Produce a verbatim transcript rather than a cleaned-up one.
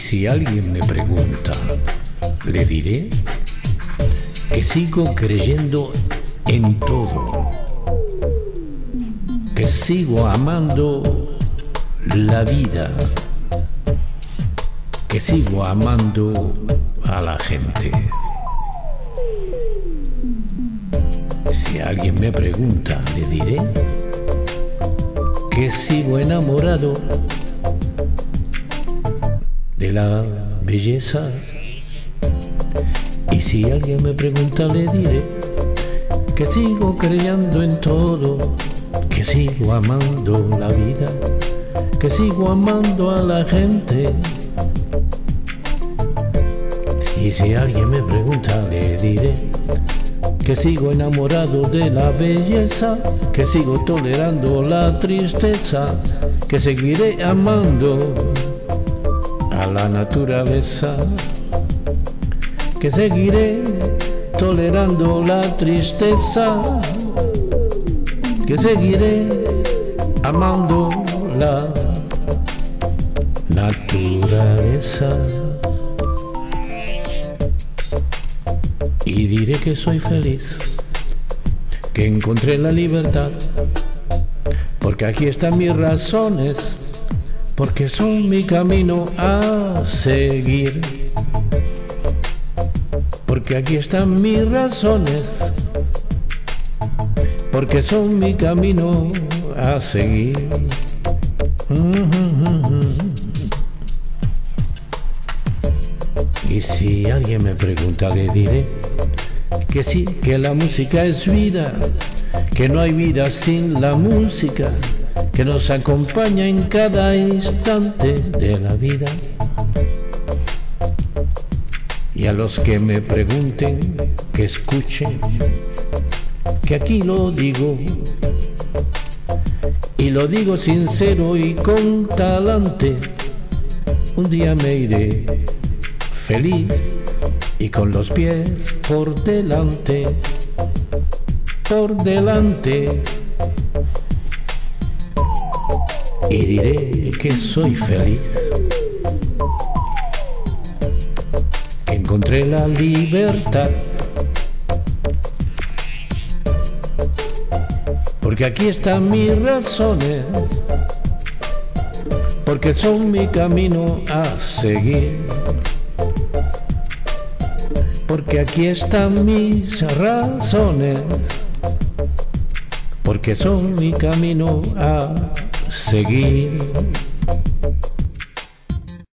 si alguien me pregunta, le diré que sigo creyendo en todo, que sigo amando la vida, que sigo amando a la gente. Si alguien me pregunta, le diré que sigo enamorado de la belleza. Y si alguien me pregunta, le diré que sigo creyendo en todo, que sigo amando la vida, que sigo amando a la gente. Y si alguien me pregunta, le diré que sigo enamorado de la belleza, que sigo tolerando la tristeza, que seguiré amando a la naturaleza, que seguiré tolerando la tristeza, que seguiré amando la naturaleza. Y diré que soy feliz, que encontré la libertad, porque aquí están mis razones, porque son mi camino a seguir. Porque aquí están mis razones, porque son mi camino a seguir. Y si alguien me pregunta, le diré que sí, que la música es vida, que no hay vida sin la música, que nos acompaña en cada instante de la vida. Y a los que me pregunten, que escuchen, que aquí lo digo, y lo digo sincero y con talante. Un día me iré feliz y con los pies por delante, por delante. Y diré que soy feliz, que encontré la libertad, porque aquí están mis razones, porque son mi camino a seguir. Porque aquí están mis razones, porque son mi camino a seguir.